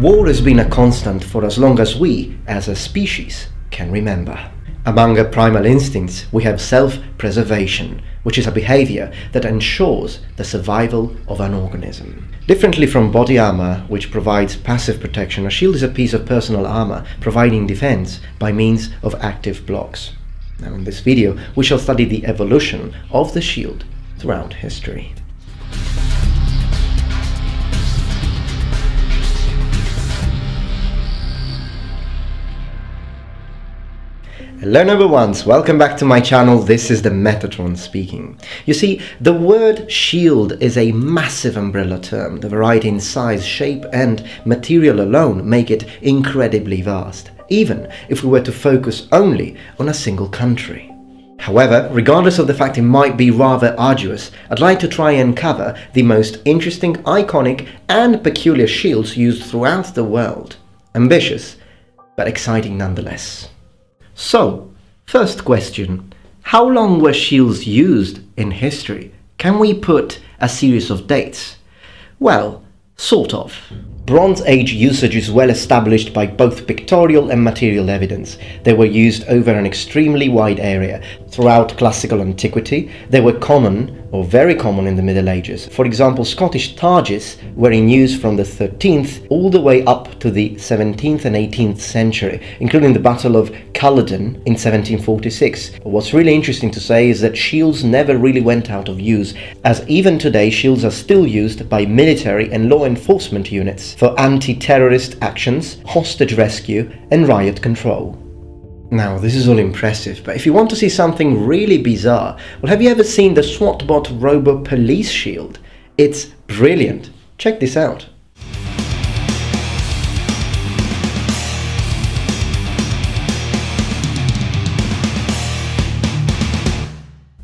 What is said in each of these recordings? War has been a constant for as long as we, as a species, can remember. Among our primal instincts, we have self-preservation, which is a behavior that ensures the survival of an organism. Differently from body armor, which provides passive protection, a shield is a piece of personal armor providing defense by means of active blocks. Now, in this video, we shall study the evolution of the shield throughout history. Hello number ones, welcome back to my channel. This is the Metatron speaking. You see, the word shield is a massive umbrella term. The variety in size, shape and material alone make it incredibly vast, even if we were to focus only on a single country. However, regardless of the fact it might be rather arduous, I'd like to try and cover the most interesting, iconic and peculiar shields used throughout the world. Ambitious, but exciting nonetheless. So, first question, how long were shields used in history? Can we put a series of dates? Well, sort of. Bronze Age usage is well established by both pictorial and material evidence. They were used over an extremely wide area. Throughout classical antiquity, they were common or very common in the Middle Ages. For example, Scottish targes were in use from the 13th all the way up to the 17th and 18th century, including the Battle of Culloden in 1746. But what's really interesting to say is that shields never really went out of use, as even today shields are still used by military and law enforcement units for anti-terrorist actions, hostage rescue and riot control. Now, this is all impressive, but if you want to see something really bizarre, well, have you ever seen the SWAT bot robo police shield? It's brilliant. Check this out.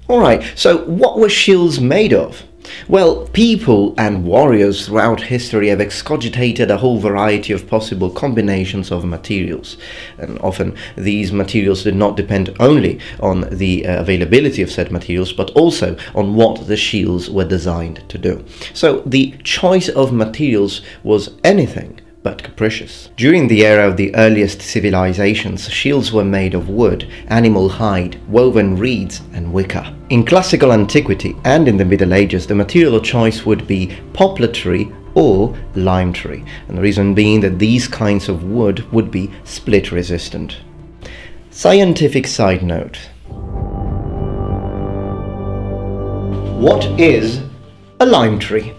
Alright, so what were shields made of? Well, people and warriors throughout history have excogitated a whole variety of possible combinations of materials, and often these materials did not depend only on the availability of said materials, but also on what the shields were designed to do. So the choice of materials was anything but capricious. During the era of the earliest civilizations, shields were made of wood, animal hide, woven reeds and wicker. In classical antiquity and in the Middle Ages, the material of choice would be poplar tree or lime tree, and the reason being that these kinds of wood would be split resistant. Scientific side note. What is a lime tree?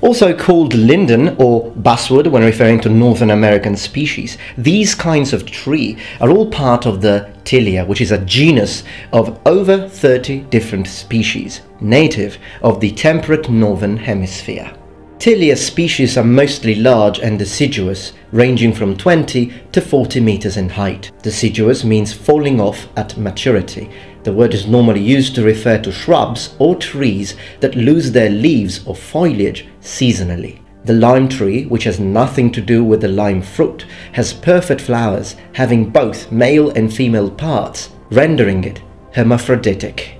Also called linden or basswood when referring to Northern American species, these kinds of tree are all part of the Tilia, which is a genus of over 30 different species, native of the temperate Northern Hemisphere. Tilia species are mostly large and deciduous, ranging from 20 to 40 meters in height. Deciduous means falling off at maturity. The word is normally used to refer to shrubs or trees that lose their leaves or foliage seasonally. The lime tree, which has nothing to do with the lime fruit, has perfect flowers having both male and female parts, rendering it hermaphroditic.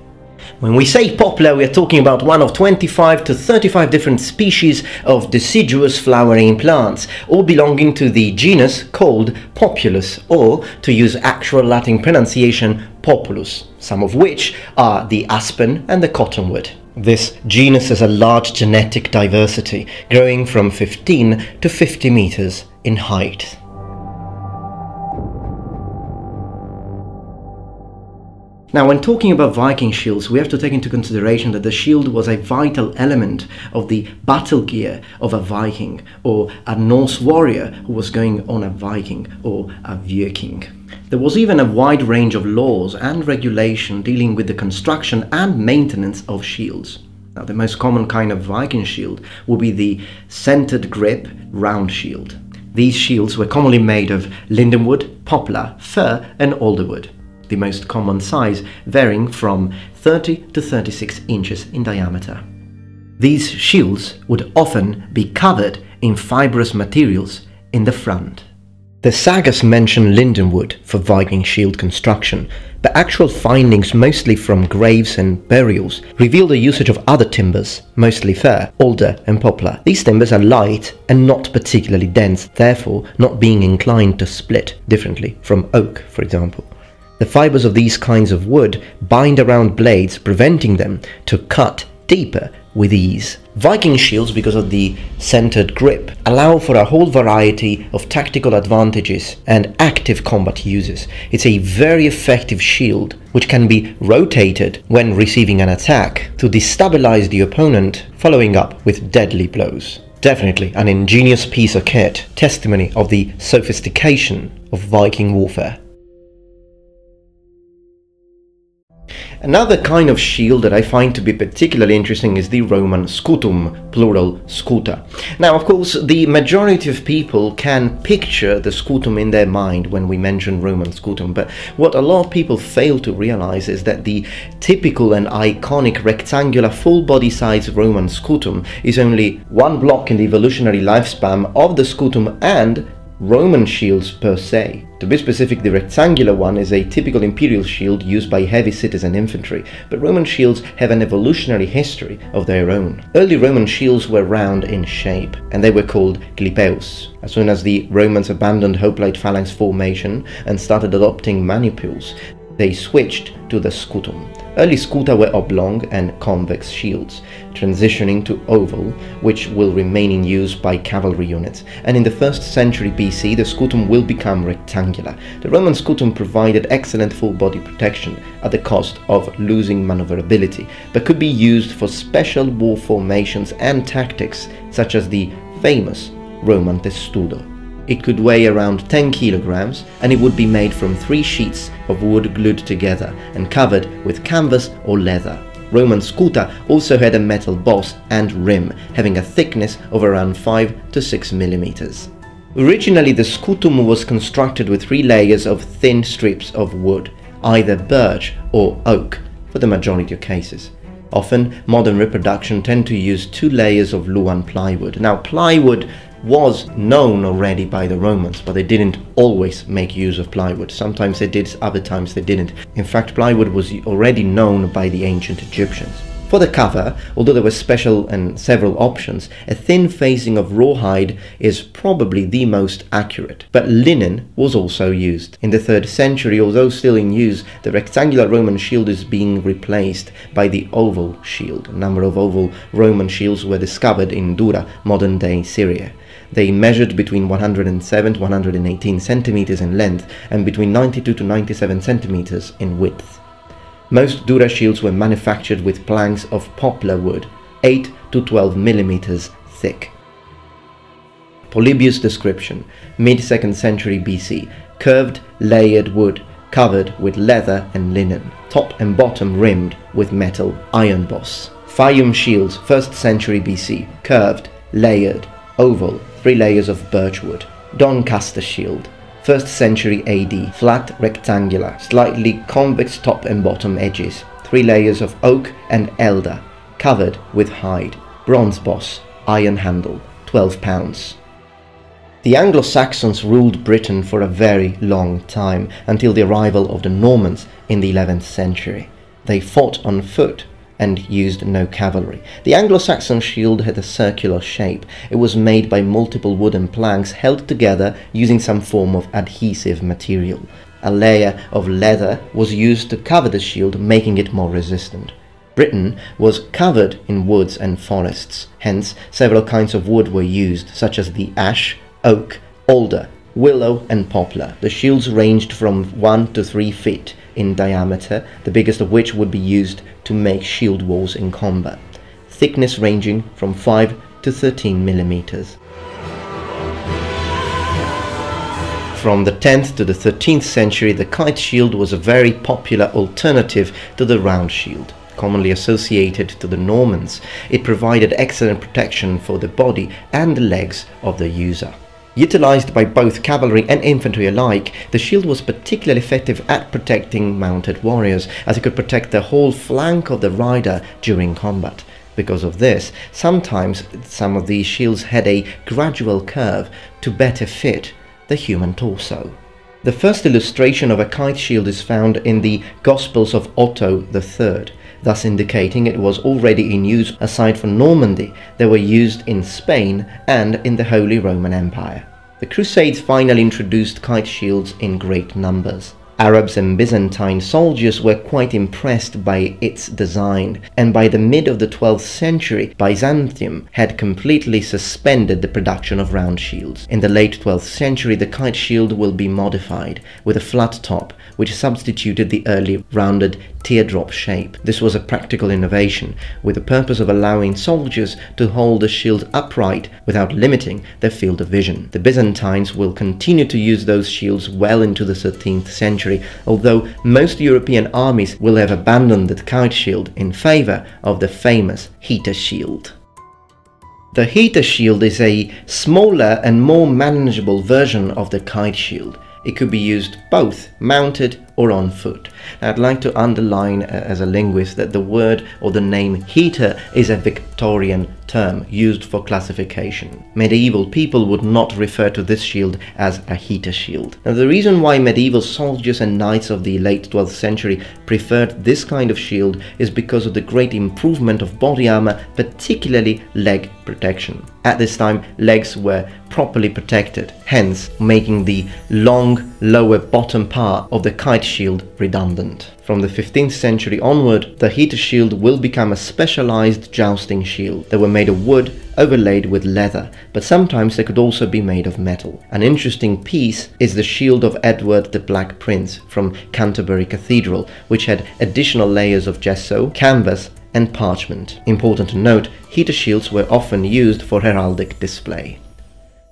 When we say poplar, we are talking about one of 25 to 35 different species of deciduous flowering plants, all belonging to the genus called Populus, or, to use actual Latin pronunciation, Populus, some of which are the aspen and the cottonwood. This genus has a large genetic diversity, growing from 15 to 50 meters in height. Now, when talking about Viking shields, we have to take into consideration that the shield was a vital element of the battle gear of a Viking, or a Norse warrior who was going on a Viking or a Viking. There was even a wide range of laws and regulation dealing with the construction and maintenance of shields. Now, the most common kind of Viking shield would be the centered grip round shield. These shields were commonly made of lindenwood, poplar, fir and alderwood. The most common size varying from 30 to 36 inches in diameter. These shields would often be covered in fibrous materials in the front. The sagas mention lindenwood for Viking shield construction, but actual findings, mostly from graves and burials, reveal the usage of other timbers, mostly fir, alder and poplar. These timbers are light and not particularly dense, therefore not being inclined to split, differently from oak, for example. The fibers of these kinds of wood bind around blades, preventing them to cut deeper with ease. Viking shields, because of the centered grip, allow for a whole variety of tactical advantages and active combat uses. It's a very effective shield which can be rotated when receiving an attack to destabilize the opponent, following up with deadly blows. Definitely an ingenious piece of kit, testimony of the sophistication of Viking warfare. Another kind of shield that I find to be particularly interesting is the Roman scutum, plural scuta. Now, of course, the majority of people can picture the scutum in their mind when we mention Roman scutum, but what a lot of people fail to realize is that the typical and iconic rectangular full-body-sized Roman scutum is only one block in the evolutionary lifespan of the scutum and Roman shields per se. To be specific, the rectangular one is a typical imperial shield used by heavy citizen infantry, but Roman shields have an evolutionary history of their own. Early Roman shields were round in shape, and they were called clipeus. As soon as the Romans abandoned hoplite phalanx formation and started adopting manipules, they switched to the scutum. Early scuta were oblong and convex shields, transitioning to oval, which will remain in use by cavalry units, and in the 1st century BC the scutum will become rectangular. The Roman scutum provided excellent full-body protection at the cost of losing maneuverability, but could be used for special war formations and tactics, such as the famous Roman Testudo. It could weigh around 10 kilograms, and it would be made from 3 sheets of wood glued together and covered with canvas or leather. Roman scuta also had a metal boss and rim, having a thickness of around 5 to 6 millimeters. Originally, the scutum was constructed with 3 layers of thin strips of wood, either birch or oak, for the majority of cases. Often, modern reproductions tend to use 2 layers of Luan plywood. Now, plywood was known already by the Romans, but they didn't always make use of plywood. Sometimes they did, other times they didn't. In fact, plywood was already known by the ancient Egyptians. For the cover, although there were special and several options, a thin facing of rawhide is probably the most accurate. But linen was also used. In the 3rd century, although still in use, the rectangular Roman shield is being replaced by the oval shield. A number of oval Roman shields were discovered in Dura, modern-day Syria. They measured between 107 to 118 centimeters in length and between 92 to 97 centimeters in width. Most Dura shields were manufactured with planks of poplar wood, 8 to 12 millimeters thick. Polybius' description, mid-2nd century BC, curved, layered wood, covered with leather and linen, top and bottom rimmed with metal iron boss. Fayum shields, 1st century BC, curved, layered, oval, 3 layers of birchwood. Doncaster shield, 1st century AD, flat rectangular, slightly convex top and bottom edges, 3 layers of oak and elder, covered with hide, bronze boss, iron handle, 12 pounds. The Anglo-Saxons ruled Britain for a very long time, until the arrival of the Normans in the 11th century. They fought on foot and used no cavalry. The Anglo-Saxon shield had a circular shape. It was made by multiple wooden planks held together using some form of adhesive material. A layer of leather was used to cover the shield, making it more resistant. Britain was covered in woods and forests, hence several kinds of wood were used, such as the ash, oak, alder, willow and poplar. The shields ranged from 1 to 3 feet in diameter, the biggest of which would be used to make shield walls in combat. Thickness ranging from 5 to 13 millimeters. From the 10th to the 13th century, the kite shield was a very popular alternative to the round shield, commonly associated to the Normans. It provided excellent protection for the body and the legs of the user. Utilized by both cavalry and infantry alike, the shield was particularly effective at protecting mounted warriors, as it could protect the whole flank of the rider during combat. Because of this, sometimes some of these shields had a gradual curve to better fit the human torso. The first illustration of a kite shield is found in the Gospels of Otto III, thus indicating it was already in use. Aside from Normandy, they were used in Spain and in the Holy Roman Empire. The Crusades finally introduced kite shields in great numbers. Arabs and Byzantine soldiers were quite impressed by its design, and by the mid of the 12th century, Byzantium had completely suspended the production of round shields. In the late 12th century, the kite shield will be modified with a flat top, which substituted the early rounded teardrop shape. This was a practical innovation, with the purpose of allowing soldiers to hold the shield upright without limiting their field of vision. The Byzantines will continue to use those shields well into the 13th century, although most European armies will have abandoned the kite shield in favour of the famous heater shield. The heater shield is a smaller and more manageable version of the kite shield. It could be used both mounted or on foot. Now, I'd like to underline as a linguist that the word or the name heater is a Victorian term used for classification. Medieval people would not refer to this shield as a heater shield. Now, the reason why medieval soldiers and knights of the late 12th century preferred this kind of shield is because of the great improvement of body armor, particularly leg protection. At this time, legs were properly protected, hence making the long lower bottom part of the kite shield redundant. From the 15th century onward, the heater shield will become a specialized jousting shield. They were made of wood overlaid with leather, but sometimes they could also be made of metal. An interesting piece is the shield of Edward the Black Prince from Canterbury Cathedral, which had additional layers of gesso, canvas and parchment. Important to note, heater shields were often used for heraldic display.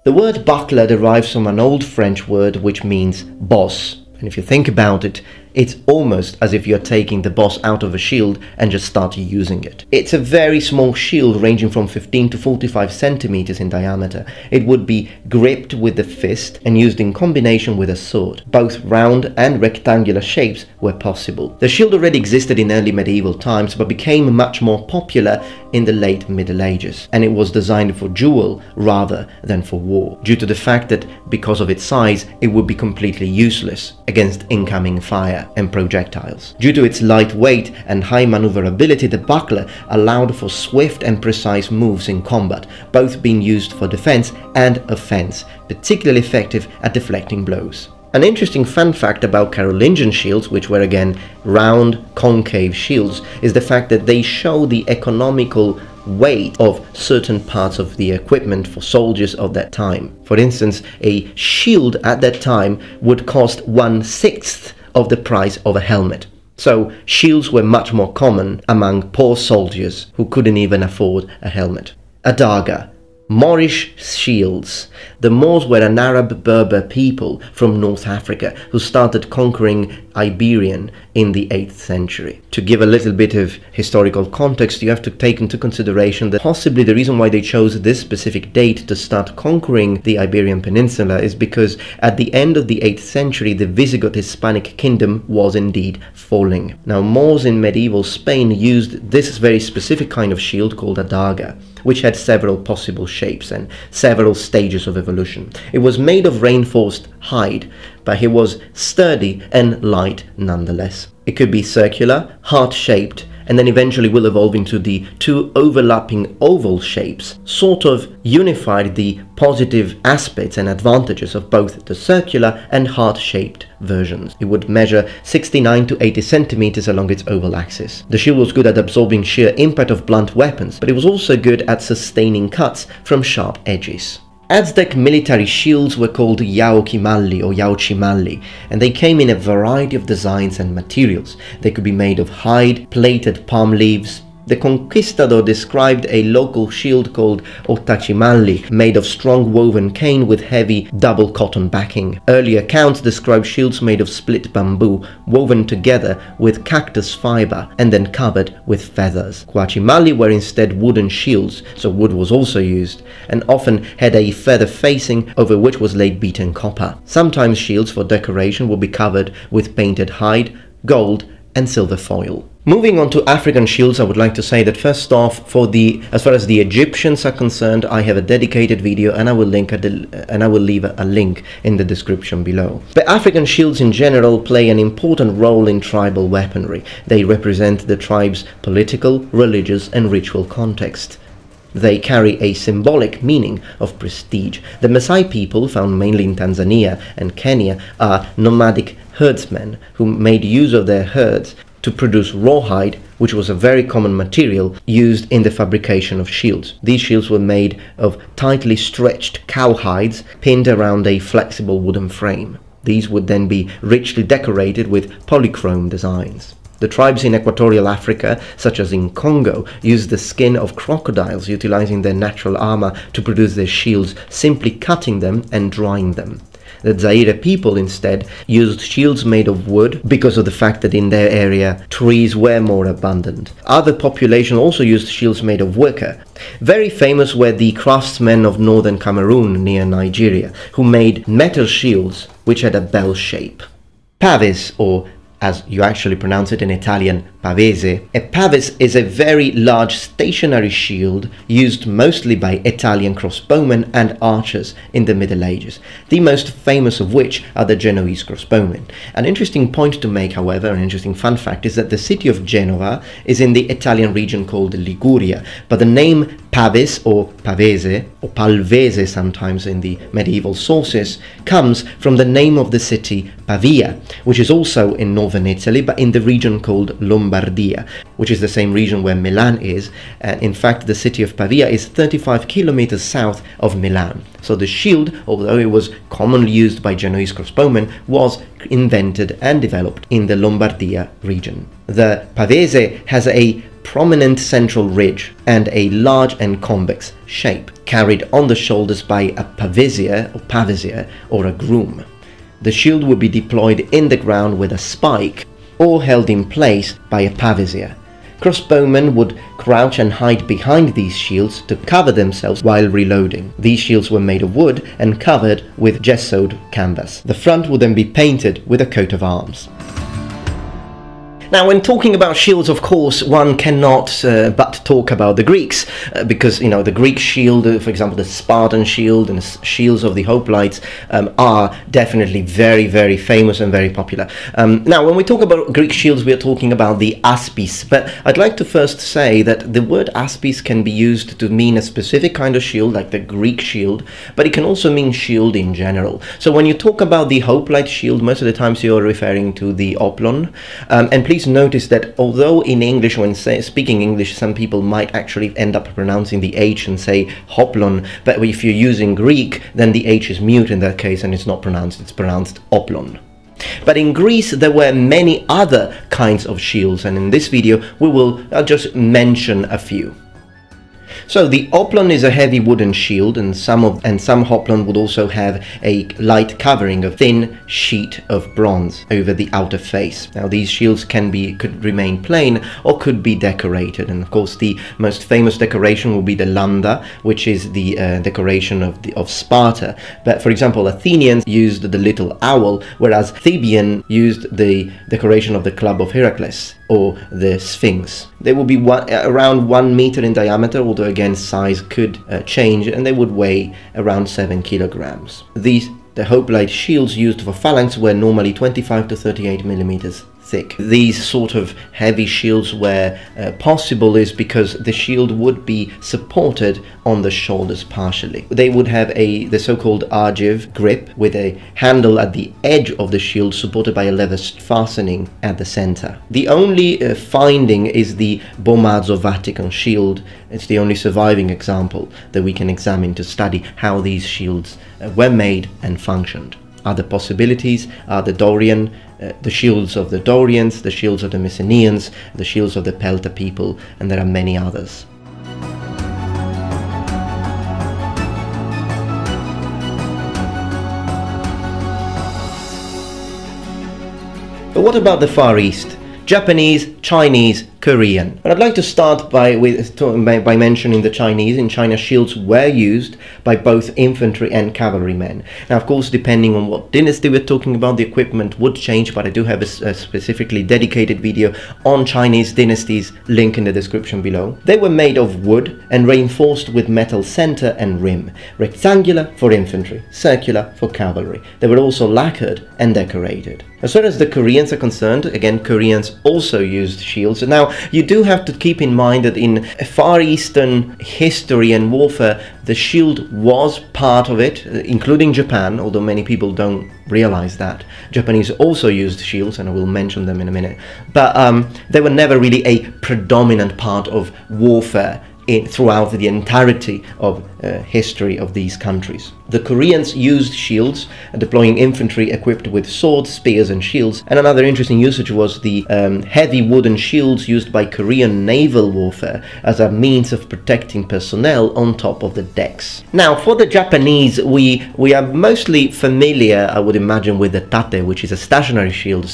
The word buckler derives from an old French word which means boss. And if you think about it, it's almost as if you're taking the boss out of a shield and just start using it. It's a very small shield ranging from 15 to 45 centimeters in diameter. It would be gripped with the fist and used in combination with a sword. Both round and rectangular shapes were possible. The shield already existed in early medieval times but became much more popular in the late Middle Ages, and it was designed for duel rather than for war, due to the fact that because of its size it would be completely useless against incoming fire and projectiles. Due to its light weight and high maneuverability, the buckler allowed for swift and precise moves in combat, both being used for defense and offense, particularly effective at deflecting blows. An interesting fun fact about Carolingian shields, which were again round, concave shields, is the fact that they show the economical weight of certain parts of the equipment for soldiers of that time. For instance, a shield at that time would cost 1/6 of the price of a helmet. So shields were much more common among poor soldiers who couldn't even afford a helmet. A dagger. Moorish shields. The Moors were an Arab Berber people from North Africa who started conquering Iberian in the 8th century. To give a little bit of historical context, you have to take into consideration that possibly the reason why they chose this specific date to start conquering the Iberian Peninsula is because at the end of the 8th century, the Visigoth Hispanic kingdom was indeed falling. Now, Moors in medieval Spain used this very specific kind of shield called a dagger, which had several possible shapes and several stages of evolution. It was made of reinforced hide, but it was sturdy and light nonetheless. It could be circular, heart-shaped, and then eventually will evolve into the two overlapping oval shapes, sort of unified the positive aspects and advantages of both the circular and heart-shaped versions. It would measure 69 to 80 centimeters along its oval axis. The shield was good at absorbing sheer impact of blunt weapons, but it was also good at sustaining cuts from sharp edges. Aztec military shields were called Yaochimalli or Yaochimalli, and they came in a variety of designs and materials. They could be made of hide, plaited palm leaves. The conquistador described a local shield called Otachimalli, made of strong woven cane with heavy double cotton backing. Early accounts describe shields made of split bamboo, woven together with cactus fiber and then covered with feathers. Quachimalli were instead wooden shields, so wood was also used, and often had a feather facing over which was laid beaten copper. Sometimes shields for decoration would be covered with painted hide, gold and silver foil. Moving on to African shields, I would like to say that first off, as far as the Egyptians are concerned, I have a dedicated video, and I will leave a link in the description below. But African shields in general play an important role in tribal weaponry. They represent the tribe's political, religious and ritual context. They carry a symbolic meaning of prestige. The Maasai people, found mainly in Tanzania and Kenya, are nomadic herdsmen who made use of their herds to produce rawhide, which was a very common material used in the fabrication of shields. These shields were made of tightly stretched cowhides pinned around a flexible wooden frame. These would then be richly decorated with polychrome designs. The tribes in equatorial Africa, such as in Congo, used the skin of crocodiles, utilizing their natural armor to produce their shields, simply cutting them and drying them. The Zaire people instead used shields made of wood because of the fact that in their area trees were more abundant. Other populations also used shields made of wicker. Very famous were the craftsmen of northern Cameroon near Nigeria, who made metal shields which had a bell shape. Pavis, or as you actually pronounce it in Italian, pavese. A pavis is a very large stationary shield used mostly by Italian crossbowmen and archers in the Middle Ages, the most famous of which are the Genoese crossbowmen. An interesting point to make, however, an interesting fun fact, is that the city of Genova is in the Italian region called Liguria, but the name pavis or pavese, or palvese sometimes in the medieval sources, comes from the name of the city Pavia, which is also in northern Italy, but in the region called Lombardia, which is the same region where Milan is. In fact, the city of Pavia is 35 kilometers south of Milan. So the shield, although it was commonly used by Genoese crossbowmen, was invented and developed in the Lombardia region. The pavese has a prominent central ridge and a large and convex shape, carried on the shoulders by a pavisier, or a groom. The shield would be deployed in the ground with a spike, or held in place by a pavisier. Crossbowmen would crouch and hide behind these shields to cover themselves while reloading. These shields were made of wood and covered with gessoed canvas. The front would then be painted with a coat of arms. Now, when talking about shields, of course, one cannot but talk about the Greeks, because, you know, the Greek shield, for example, the Spartan shield and the shields of the hoplites are definitely very, very famous and very popular. Now, when we talk about Greek shields, we are talking about the aspis, but I'd like to first say that the word aspis can be used to mean a specific kind of shield, like the Greek shield, but it can also mean shield in general. So when you talk about the hoplite shield, most of the times you're referring to the oplon, and please notice that although in English, when speaking English, some people might actually end up pronouncing the H and say hoplon, but if you're using Greek, then the H is mute in that case and it's not pronounced, it's pronounced oplon. But in Greece there were many other kinds of shields, and in this video we will just mention a few. So the oplon is a heavy wooden shield, and some hoplon would also have a light covering of thin sheet of bronze over the outer face. Now these shields could remain plain or could be decorated, and of course the most famous decoration will be the landa, which is the decoration of Sparta. But for example, Athenians used the little owl, whereas Theban used the decoration of the club of Heracles, or the Sphinx. They will be around 1 meter in diameter, although again size could change, and they would weigh around 7 kilograms. The hoplite shields used for phalanx were normally 25 to 38 millimeters thick. These sort of heavy shields were possible is because the shield would be supported on the shoulders partially. They would have the so-called argive grip with a handle at the edge of the shield supported by a leather fastening at the center. The only finding is the Bomazzo Vatican shield. It's the only surviving example that we can examine to study how these shields were made and functioned. Other possibilities are the Dorian, the shields of the Dorians, the shields of the Mycenaeans, the shields of the Pelta people, and there are many others. But what about the Far East? Japanese, Chinese, Korean. And I'd like to start by mentioning the Chinese. In China, shields were used by both infantry and cavalrymen. Now, of course, depending on what dynasty we're talking about, the equipment would change, but I do have a specifically dedicated video on Chinese dynasties, link in the description below. They were made of wood and reinforced with metal center and rim, rectangular for infantry, circular for cavalry. They were also lacquered and decorated. As far as the Koreans are concerned, again, Koreans also used shields. Now, you do have to keep in mind that in Far Eastern history and warfare, the shield was part of it, including Japan, although many people don't realize that. Japanese also used shields, and I will mention them in a minute. But they were never really a predominant part of warfare throughout the entirety of history of these countries. The Koreans used shields, deploying infantry equipped with swords, spears and shields, and another interesting usage was the heavy wooden shields used by Korean naval warfare as a means of protecting personnel on top of the decks. Now, for the Japanese, we are mostly familiar, I would imagine, with the tate, which is a stationary shield,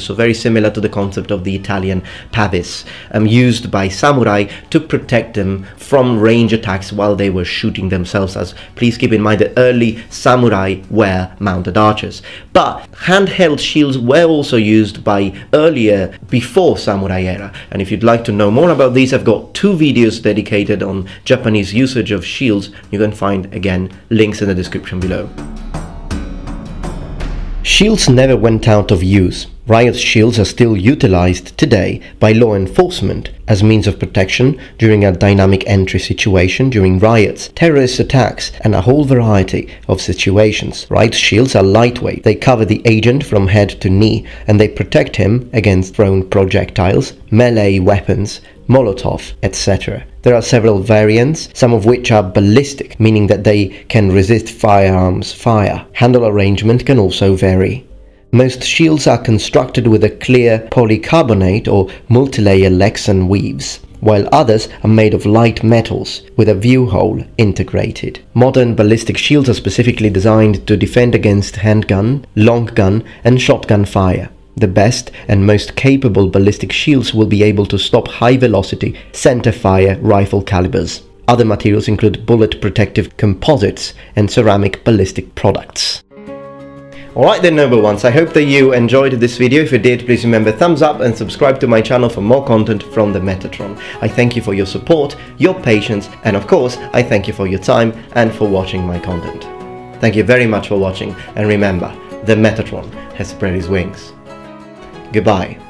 so very similar to the concept of the Italian pavis, used by samurai to protect them from range attacks while they were shooting themselves, as please keep in mind the early samurai were mounted archers. But handheld shields were also used by earlier, before samurai era, and if you'd like to know more about these, I've got two videos dedicated on Japanese usage of shields. You can find, again, links in the description below. Shields never went out of use. Riot shields are still utilized today by law enforcement as means of protection during a dynamic entry situation, during riots, terrorist attacks, and a whole variety of situations. Riot shields are lightweight. They cover the agent from head to knee, and they protect him against thrown projectiles, melee weapons, Molotov, etc. There are several variants, some of which are ballistic, meaning that they can resist firearms fire. Handle arrangement can also vary. Most shields are constructed with a clear polycarbonate or multilayer Lexan weaves, while others are made of light metals with a view hole integrated. Modern ballistic shields are specifically designed to defend against handgun, long gun and shotgun fire. The best and most capable ballistic shields will be able to stop high-velocity, centerfire rifle calibers. Other materials include bullet-protective composites and ceramic ballistic products. Alright then, noble ones, I hope that you enjoyed this video. If you did, please remember thumbs up and subscribe to my channel for more content from the Metatron. I thank you for your support, your patience, and of course, I thank you for your time and for watching my content. Thank you very much for watching, and remember, the Metatron has spread his wings. Goodbye.